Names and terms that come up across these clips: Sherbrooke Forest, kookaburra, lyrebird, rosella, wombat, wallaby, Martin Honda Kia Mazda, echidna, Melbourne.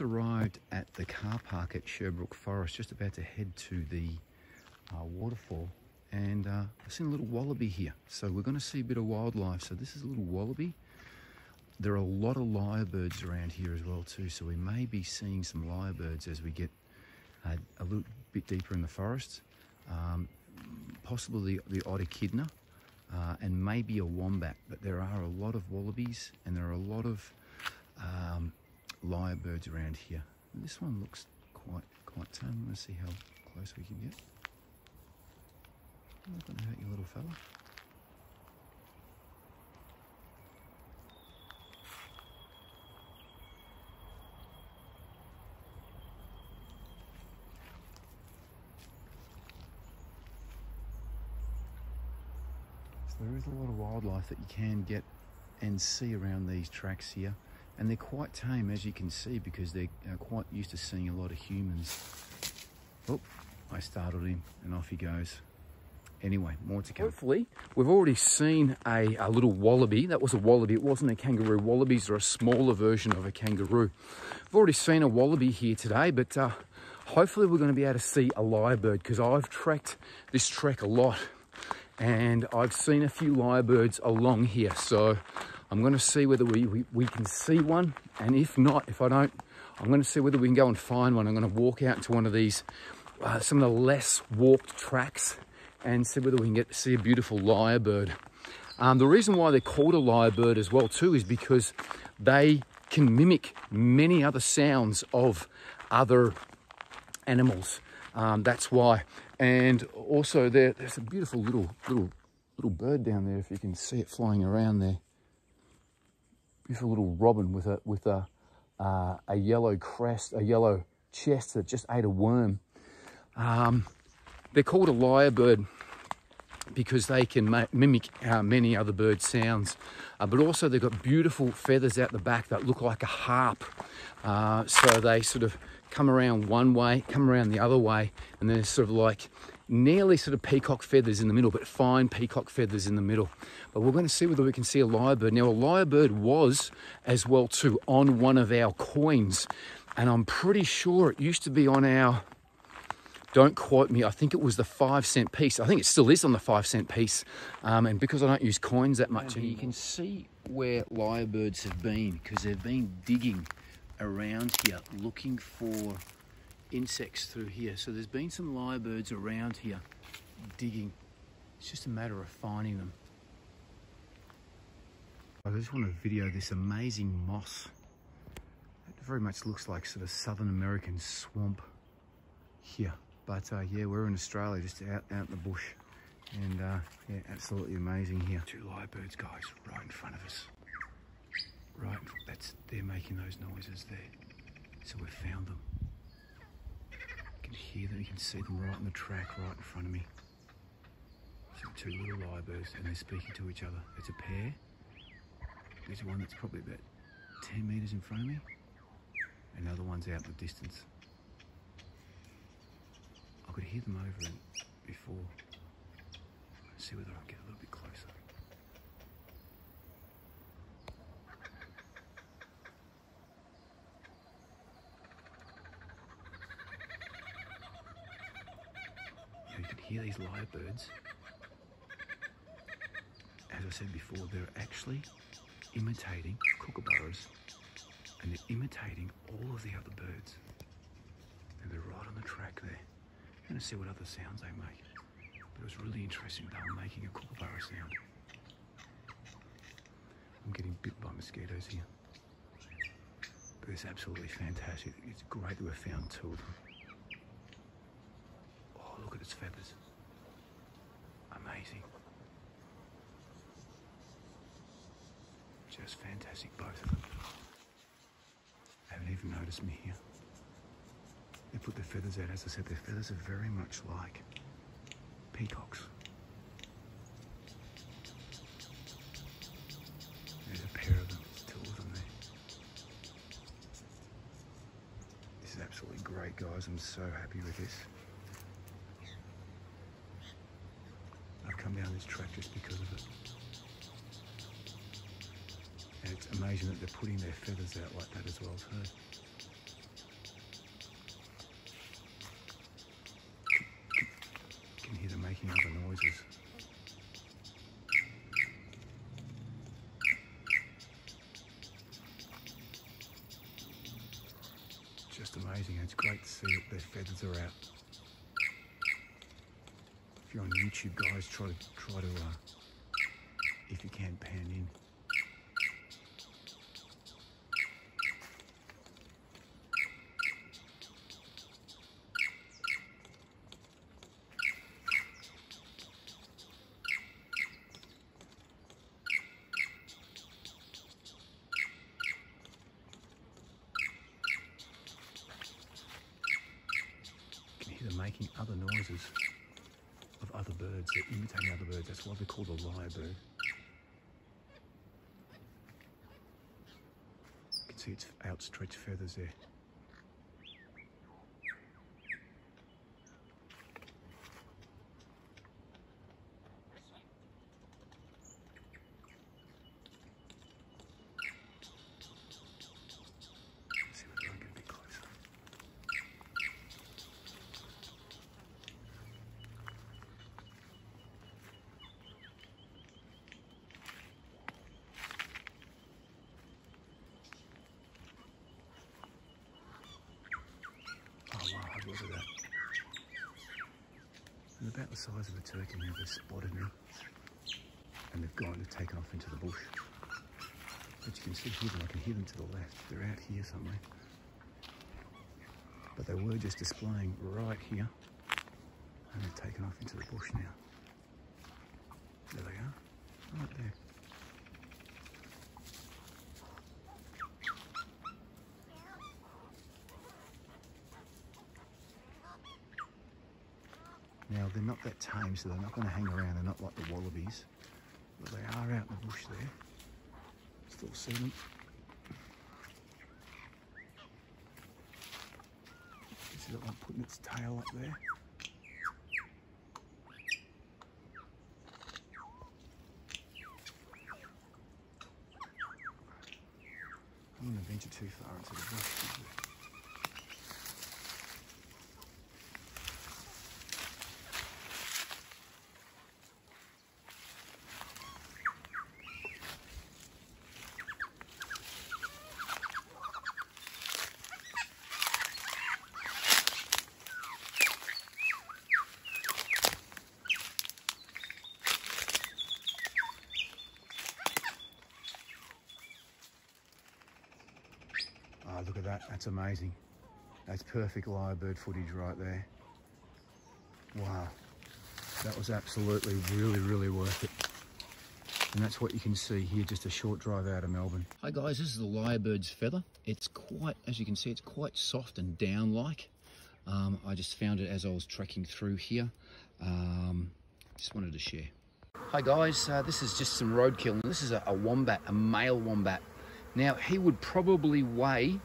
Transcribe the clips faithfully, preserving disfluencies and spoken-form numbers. just arrived at the car park at Sherbrooke Forest, just about to head to the uh, waterfall, and uh, I've seen a little wallaby here. So we're going to see a bit of wildlife. So this is a little wallaby. There are a lot of lyrebirds around here as well too, so we may be seeing some lyrebirds as we get uh, a little bit deeper in the forest. Um, possibly the, the odd echidna uh, and maybe a wombat, but there are a lot of wallabies and there are a lot of um, lyrebirds around here. And this one looks quite, quite tame. Let's see how close we can get. I'm not going to hurt you, little fella. There is a lot of wildlife that you can get and see around these tracks here, and they're quite tame, as you can see, because they're quite used to seeing a lot of humans. Oh, I startled him and off he goes. Anyway, more to come. Hopefully, we've already seen a, a little wallaby. That was a wallaby. It wasn't a kangaroo. Wallabies are a smaller version of a kangaroo. I've already seen a wallaby here today, but uh, hopefully we're going to be able to see a lyrebird, because I've tracked this track a lot. And I've seen a few lyrebirds along here, so I'm going to see whether we, we, we can see one, and if not, if I don't, I'm going to see whether we can go and find one. I'm going to walk out to one of these, uh, some of the less walked tracks, and see whether we can get to see a beautiful lyrebird. Um, the reason why they're called a lyrebird as well too is because they can mimic many other sounds of other animals. Um, that's why. And also there, there's a beautiful little, little, little bird down there, if you can see it flying around there. Beautiful little robin with a, with a, uh, a yellow crest, a yellow chest that just ate a worm. Um, they're called a lyrebird because they can mimic uh, many other bird sounds, uh, but also they've got beautiful feathers out the back that look like a harp. Uh, so they sort of come around one way, come around the other way, and they're sort of like nearly sort of peacock feathers in the middle, but fine peacock feathers in the middle. But we're going to see whether we can see a lyrebird. Now, a lyrebird was as well too on one of our coins, and I'm pretty sure it used to be on our, don't quote me, I think it was the five cent piece. I think it still is on the five cent piece. Um, and because I don't use coins that much anymore. You can see where lyrebirds have been, because they've been digging around here, looking for insects through here. So there's been some lyrebirds around here digging. It's just a matter of finding them. I just want to video this amazing moss. It very much looks like sort of Southern American swamp here. But uh, yeah, we're in Australia, just out, out in the bush. And uh, yeah, absolutely amazing here. Two lyrebirds, guys, right in front of us. Right, that's, they're making those noises there. So we've found them. You can hear them, you can see them right on the track, right in front of me. So two little lyrebirds, and they're speaking to each other. It's a pair. There's one that's probably about ten meters in front of me. And the other one's out in the distance. I could hear them over and before. Let's see whether I can get a little bit closer. Hear these lyrebirds. As I said before, they're actually imitating kookaburras, and they're imitating all of the other birds. And they're right on the track there. I'm going to see what other sounds they make. But it was really interesting, they were making a kookaburra sound. I'm getting bit by mosquitoes here. But it's absolutely fantastic. It's great that we found two of them. Look at its feathers. Amazing. Just fantastic, both of them. They haven't even noticed me here. They put their feathers out. As I said, their feathers are very much like peacocks. There's a pair of them, two of them there. This is absolutely great, guys. I'm so happy with this. Down this track just because of it. And it's amazing that they're putting their feathers out like that as well too. just amazing. It's great to see what their feathers are out. If you're on YouTube, guys, try to try to uh, if you can, pan in. Making other noises of other birds, they're imitating other birds, that's why they're called a lyrebird. You can see its outstretched feathers there. Look at that. They're about the size of a turkey now, they're spotted now. And they've gone, they've taken off into the bush. But you can still hear them, I can hear them to the left. They're out here somewhere. But they were just displaying right here. And they've taken off into the bush now. There they are, right there. Now, they're not that tame, so they're not going to hang around. They're not like the wallabies, but they are out in the bush there. Still see them. You see that one putting its tail up there? I'm not going to venture too far into the bush. Look at that, that's amazing. That's perfect lyrebird footage right there. Wow, that was absolutely really, really worth it. And that's what you can see here, just a short drive out of Melbourne. Hi guys, this is the lyrebird's feather. It's quite, as you can see, it's quite soft and down-like. Um, I just found it as I was trekking through here. Um, just wanted to share. Hi guys, uh, this is just some roadkill. This is a, a wombat, a male wombat. Now, he would probably weigh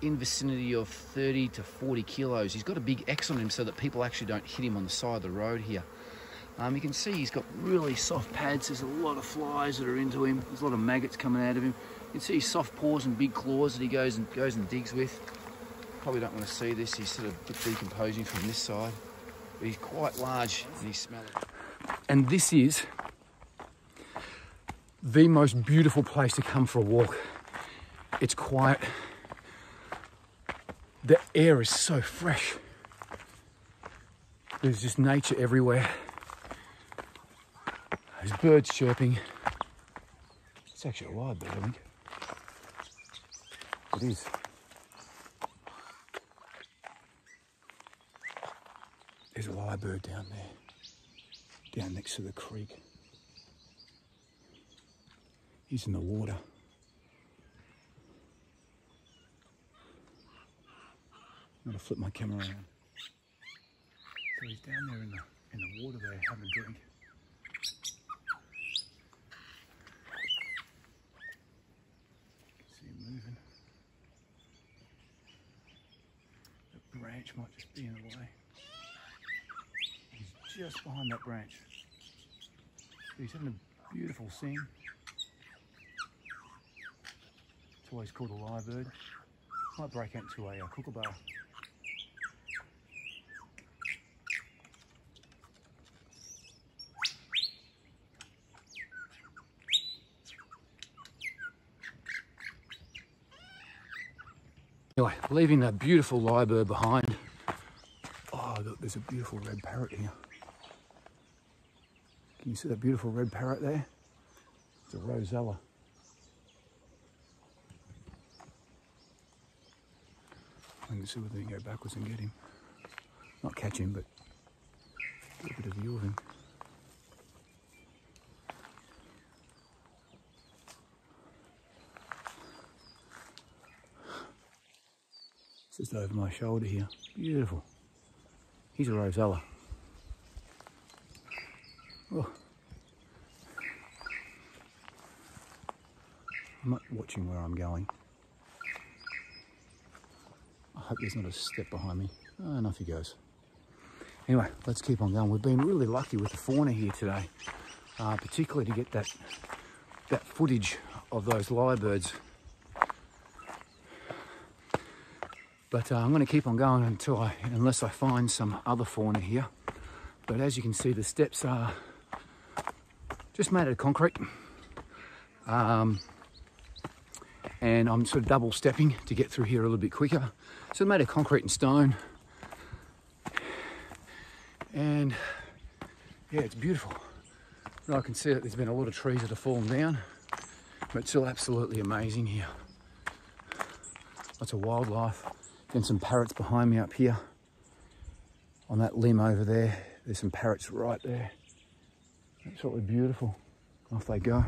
in vicinity of thirty to forty kilos. He's got a big X on him so that people actually don't hit him on the side of the road here. Um, you can see he's got really soft pads. There's a lot of flies that are into him. There's a lot of maggots coming out of him. You can see his soft paws and big claws that he goes and goes and digs with. Probably don't want to see this. He's sort of decomposing from this side. But he's quite large and he smells it. And this is the most beautiful place to come for a walk. It's quiet. The air is so fresh. There's just nature everywhere. There's birds chirping. It's actually a lyrebird, I think. It is. There's a lyrebird down there, down next to the creek. He's in the water. I'm going to flip my camera around. So he's down there in the, in the water there, having a drink. See him moving. The branch might just be in the way. He's just behind that branch. He's having a beautiful sing. It's always called a lyrebird. Might break out into a uh, kookaburra. Anyway, leaving that beautiful lyrebird behind. Oh, look, there's a beautiful red parrot here. Can you see that beautiful red parrot there? It's a rosella. I'm going to see whether we can go backwards and get him. Not catch him, but get a bit of view of him. It's just over my shoulder here. Beautiful. He's a rosella. Oh. I'm not watching where I'm going. I hope there's not a step behind me. Oh, and off he goes. Anyway, let's keep on going. We've been really lucky with the fauna here today, uh, particularly to get that that footage of those lyrebirds. But uh, I'm going to keep on going until I, unless I find some other fauna here. But as you can see, the steps are just made out of concrete, um, and I'm sort of double stepping to get through here a little bit quicker. So made out of concrete and stone, and yeah, it's beautiful. But I can see that there's been a lot of trees that have fallen down, but it's still absolutely amazing here. Lots of wildlife. And some parrots behind me up here. On that limb over there, there's some parrots right there. Absolutely beautiful. Off they go.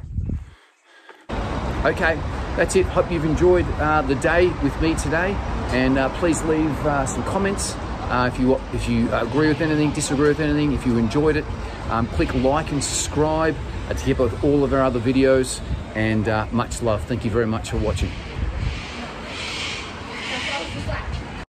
Okay, that's it. Hope you've enjoyed uh, the day with me today. And uh, please leave uh, some comments uh, if you if you agree with anything, disagree with anything. If you enjoyed it, um, click like and subscribe to keep up with all of our other videos. And uh, much love. Thank you very much for watching.